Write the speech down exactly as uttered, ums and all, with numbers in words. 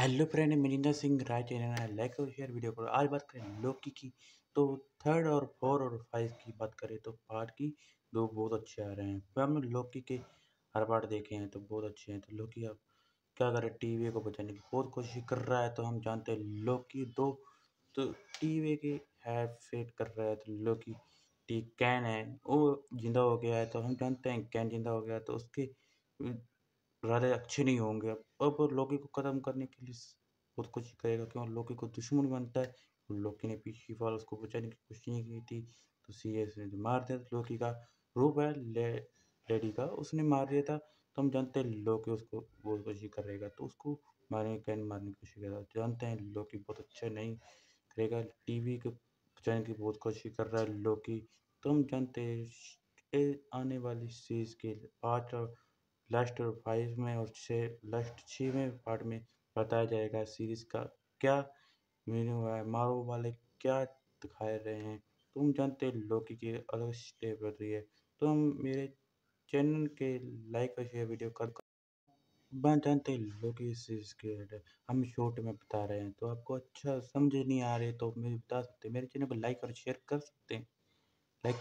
Hello friend, Majinder Singh Rai channel, like और share video करो। आज बात करें लोकी की, तो थर्ड और फोर और फाइव की बात करें तो पार्ट की दो बहुत अच्छे आ रहे हैं। फिर हमने लोकी के हर पार्ट देखे हैं तो बहुत अच्छे हैं। तो लोकी अब क्या करे, टीवी को बचाने की बहुत कोशिश कर रहा है। तो हम जानते हैं लोकी दो तो टीवी के हेड फेट कर रहा है। तो लोकी टी कैन है वो जिंदा हो गया है। तो हम जानते हैं कैन जिंदा हो गया तो उसके राधे अच्छे नहीं होंगे। अब लोकी को ख़त्म करने के लिए बहुत कुछ करेगा क्योंकि लोकी को दुश्मन बनता है। लोकी ने पीछे वाल उसको बचाने की कोशिश नहीं की थी तो सीरियस ने मार दिया। लोकी का रूप है ले, लेडी का, उसने मार दिया था। तो हम जानते हैं लोकी उसको बहुत कोशिश करेगा तो उसको मारने कैन मारने की कोशिश करेगा। जानते हैं लोकी बहुत अच्छा नहीं करेगा, टीवी के बचाने की बहुत कोशिश कर रहा है लोकी। तो हम जानते हैं आने वाली सीरीज के पाँच और लास्ट और फाइव में और छः लास्ट छः में पार्ट में बताया जाएगा सीरीज़ का क्या मीनिंग है, मारो वाले क्या दिखा रहे हैं। तो हम जानते हैं लोकी की अलग स्टेप बढ़ रही है। तो हम मेरे चैनल के लाइक और शेयर वीडियो कर बन जानते हैं लोकी सीरीज के हम शॉर्ट में बता रहे हैं। तो आपको अच्छा समझ नहीं आ रही तो मुझे बता सकते हैं, मेरे चैनल को लाइक और शेयर कर सकते हैं। लाइक